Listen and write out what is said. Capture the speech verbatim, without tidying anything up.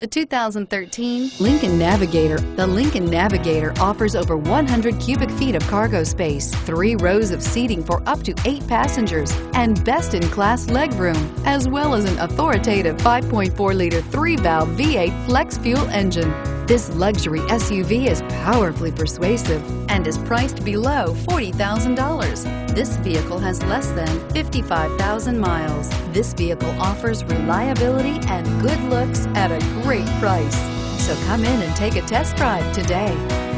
The two thousand thirteen Lincoln Navigator. The Lincoln Navigator offers over one hundred cubic feet of cargo space, three rows of seating for up to eight passengers, and best-in-class legroom, as well as an authoritative five point four liter three-valve V eight flex-fuel engine. This luxury S U V is powerfully persuasive and is priced below forty thousand dollars. This vehicle has less than fifty-five thousand miles. This vehicle offers reliability and good looks at a great price. So come in and take a test drive today.